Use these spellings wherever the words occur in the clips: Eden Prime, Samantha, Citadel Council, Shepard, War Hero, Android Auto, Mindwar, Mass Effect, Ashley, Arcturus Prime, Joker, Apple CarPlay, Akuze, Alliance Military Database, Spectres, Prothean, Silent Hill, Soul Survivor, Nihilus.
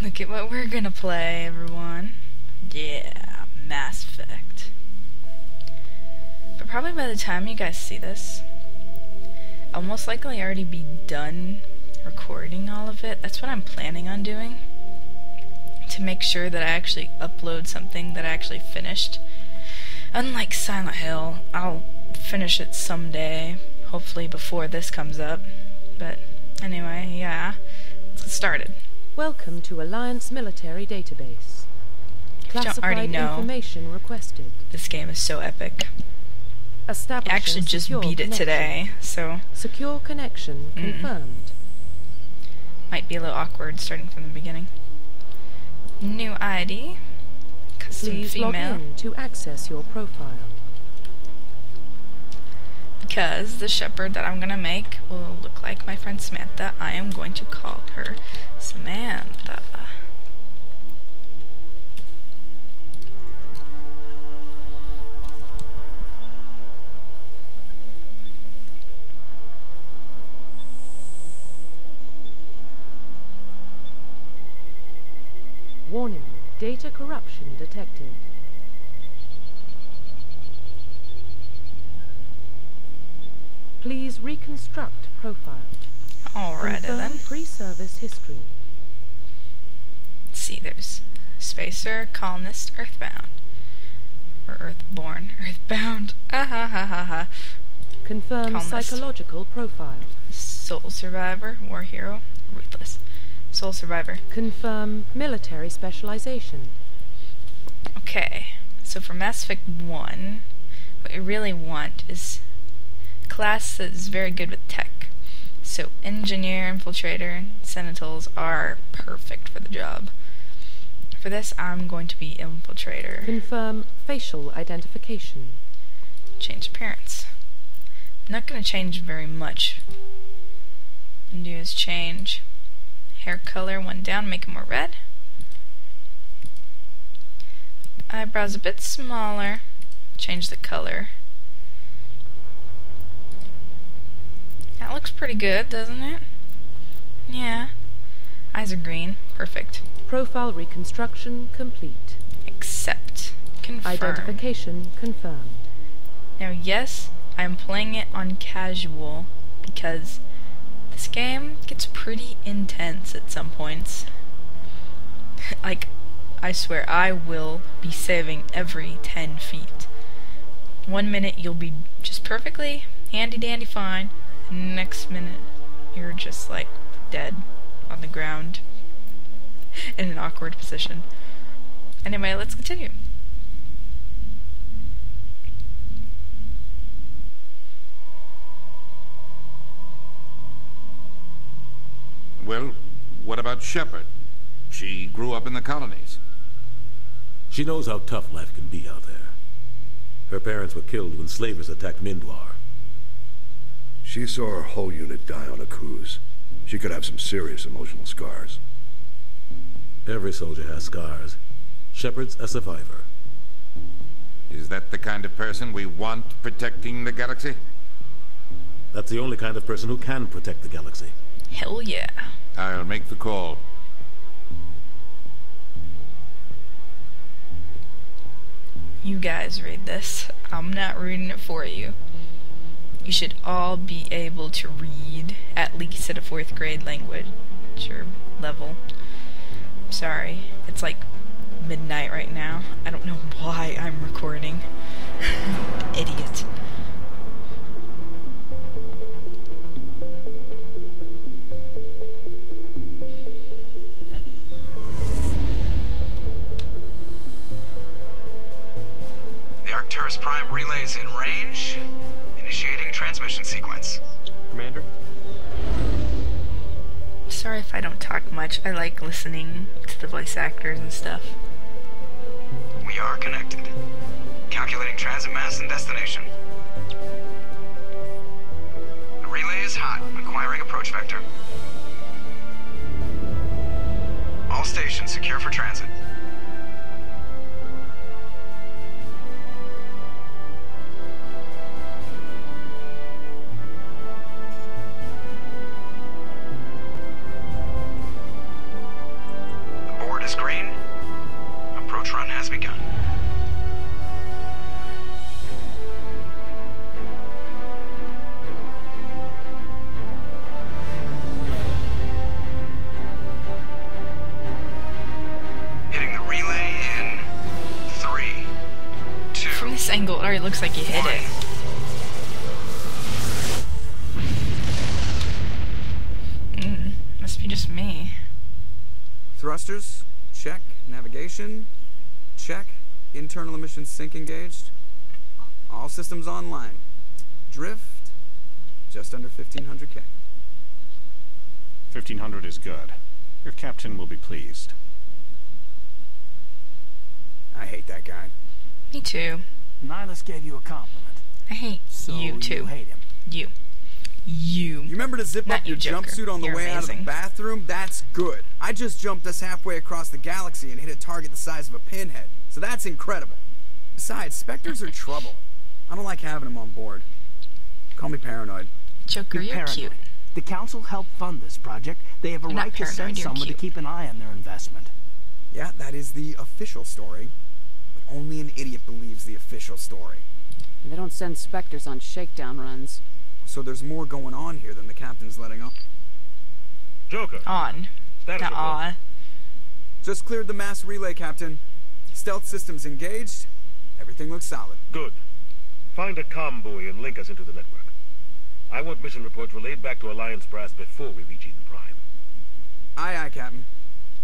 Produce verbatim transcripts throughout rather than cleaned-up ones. Look at what we're gonna play, everyone. Yeah, Mass Effect. But probably by the time you guys see this, I'll most likely already be done recording all of it. That's what I'm planning on doing, to make sure that I actually upload something that I actually finished. Unlike Silent Hill, I'll finish it someday, hopefully before this comes up. But anyway, yeah, let's get started. Welcome to Alliance Military Database. Classified information requested. This game is so epic. I actually just beat it today, so secure connection confirmed. Might be a little awkward starting from the beginning. New I D. Custom Please female. Log in to access your profile. Because the Shepard that I'm gonna make will look like my friend Samantha, I am going to call her Samantha. Warning, data corruption detected. Please reconstruct profile. Alrighty then. Pre-service history. Let's see, there's spacer, colonist, earthbound. Or earthborn, earthbound. Ah ha ha ha ha. Confirm colonist. Psychological profile. Soul survivor, war hero, ruthless. Soul survivor. Confirm military specialization. Okay, so for Mass Effect one, what you really want is class that is very good with tech. So engineer, infiltrator, and sentinels are perfect for the job. For this, I'm going to be infiltrator. Confirm facial identification. Change appearance. I'm not going to change very much. What I'm gonna do is change hair color one down, make it more red. Eyebrows a bit smaller. Change the color. That looks pretty good, doesn't it? Yeah. Eyes are green. Perfect. Profile reconstruction complete. Accept. Confirm. Identification confirmed. Now, yes, I'm playing it on casual because this game gets pretty intense at some points. Like, I swear, I will be saving every ten feet. One minute you'll be just perfectly handy-dandy fine. Next minute, you're just like dead on the ground in an awkward position. Anyway, let's continue. Well, what about Shepard? She grew up in the colonies. She knows how tough life can be out there. Her parents were killed when slavers attacked Mindwar. She saw her whole unit die on Akuze. She could have some serious emotional scars. Every soldier has scars. Shepard's a survivor. Is that the kind of person we want protecting the galaxy? That's the only kind of person who can protect the galaxy. Hell yeah. I'll make the call. You guys read this. I'm not reading it for you. You should all be able to read, at least at a fourth grade language or level. I'm sorry, it's like midnight right now. I don't know why I'm recording. Idiot. The Arcturus Prime relay's in range. Initiating transmission sequence. Commander? Sorry if I don't talk much. I like listening to the voice actors and stuff. We are connected. Calculating transit mass and destination. The relay is hot. Acquiring approach vector. All stations secure for transit. already looks like you hit it. Mm, must be just me. Thrusters, check. Navigation, check. Internal emissions sync engaged. All systems online. Drift, just under fifteen hundred K. fifteen hundred is good. Your captain will be pleased. I hate that guy. Me too. Nihilus gave you a compliment. I hate so you too. You hate him. You. You. You remember to zip Not up you, your Joker. Jumpsuit on the You're way amazing. Out of the bathroom? That's good. I just jumped us halfway across the galaxy and hit a target the size of a pinhead. So that's incredible. Besides, Spectres are trouble. I don't like having them on board. Call me paranoid. Joker, you're, you're paranoid. Cute. The council helped fund this project. They have a right to send someone to keep an eye on their investment. Yeah, that is the official story. But only an idiot believes the official story. They don't send Spectres on shakedown runs. So there's more going on here than the captain's letting on. Joker. On. Status report. Just cleared the mass relay, Captain. Stealth systems engaged. Everything looks solid. Good. Find a comm buoy and link us into the network. I want mission reports relayed back to Alliance Brass before we reach Eden Prime. Aye, aye, Captain.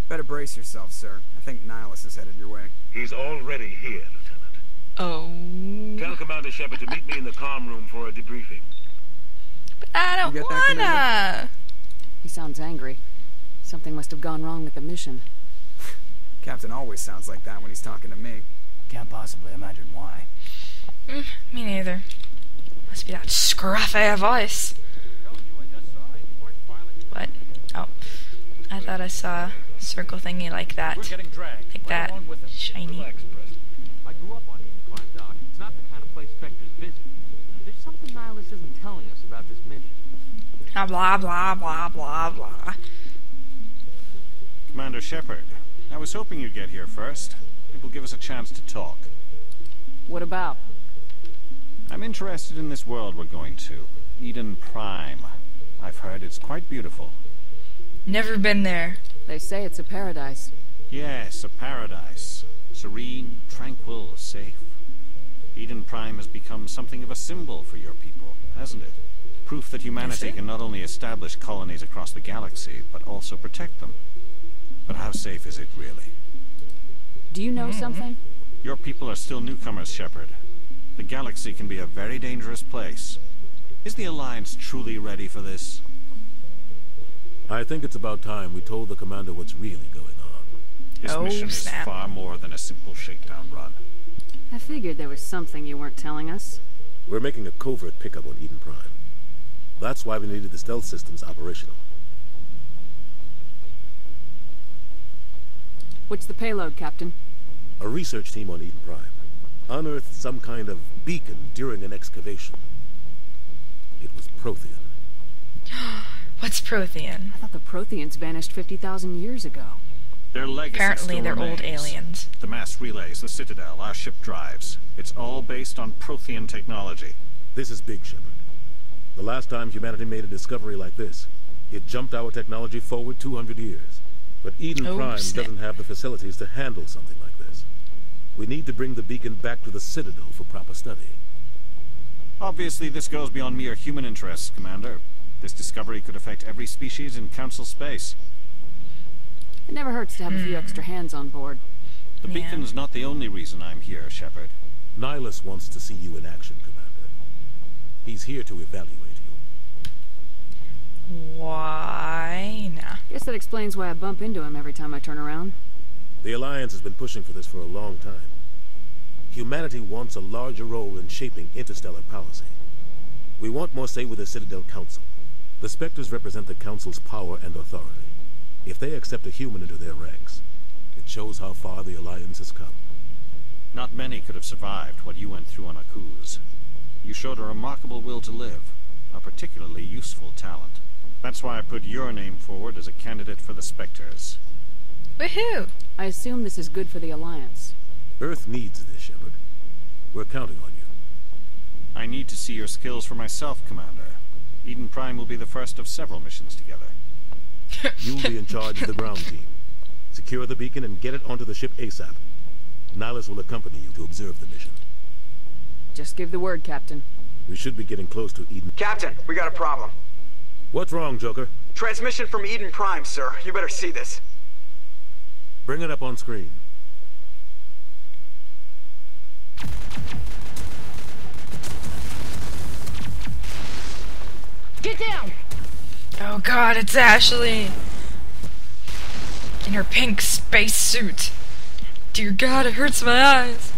Better brace yourself, sir. I think Nihilus is headed your way. He's already here, Lieutenant. Oh. Tell Commander Shepard to meet me in the comm room for a debriefing. But I don't wanna. He sounds angry. Something must have gone wrong with the mission. Captain always sounds like that when he's talking to me. Can't possibly imagine why. Mm, me neither. Must be that scruffy voice. What? Oh. I thought I saw a circle thingy like that. Like that. Shiny. I grew up on Eden Prime, Doc. It's not the kind of place Spectres visit. There's something Nihilus isn't telling us about this mission. Ah, blah, blah, blah, blah, blah. Commander Shepard, I was hoping you'd get here first. It will give us a chance to talk. What about? I'm interested in this world we're going to, Eden Prime. I've heard it's quite beautiful. Never been there. They say it's a paradise. Yes, a paradise. Serene, tranquil, safe. Eden Prime has become something of a symbol for your people, hasn't it? Proof that humanity can not only establish colonies across the galaxy, but also protect them. But how safe is it really? Do you know mm-hmm. something? Your people are still newcomers, Shepard. The galaxy can be a very dangerous place. Is the Alliance truly ready for this? I think it's about time we told the Commander what's really going on. His oh, mission is snap. far more than a simple shakedown run. I figured there was something you weren't telling us. We're making a covert pickup on Eden Prime. That's why we needed the stealth systems operational. What's the payload, Captain? A research team on Eden Prime. Unearthed some kind of beacon during an excavation. It was Prothean. What's Prothean? I thought the Protheans vanished fifty thousand years ago. Their legacy Apparently they're remains. Old aliens. The mass relays, the Citadel, our ship drives. It's all based on Prothean technology. This is big, Shepard. The last time humanity made a discovery like this, it jumped our technology forward two hundred years. But Eden oh, Prime snap. doesn't have the facilities to handle something like this. We need to bring the beacon back to the Citadel for proper study. Obviously, this goes beyond mere human interests, Commander. This discovery could affect every species in Council space. It never hurts to have mm. a few extra hands on board. The yeah. beacon's not the only reason I'm here, Shepard. Nihilus wants to see you in action, Commander. He's here to evaluate you. Why? Nah. Guess that explains why I bump into him every time I turn around. The Alliance has been pushing for this for a long time. Humanity wants a larger role in shaping interstellar policy. We want more say with the Citadel Council. The Spectres represent the Council's power and authority. If they accept a human into their ranks, it shows how far the Alliance has come. Not many could have survived what you went through on Akuze. You showed a remarkable will to live, a particularly useful talent. That's why I put your name forward as a candidate for the Spectres. Woohoo! I assume this is good for the Alliance. Earth needs this, Shepard. We're counting on you. I need to see your skills for myself, Commander. Eden Prime will be the first of several missions together. You'll be in charge of the ground team. Secure the beacon and get it onto the ship ASAP. Nihilus will accompany you to observe the mission. Just give the word, Captain. We should be getting close to Eden. Captain, we got a problem. What's wrong, Joker? Transmission from Eden Prime, sir. You better see this. Bring it up on screen. Get down! Oh god, it's Ashley! In her pink space suit. Dear god, it hurts my eyes.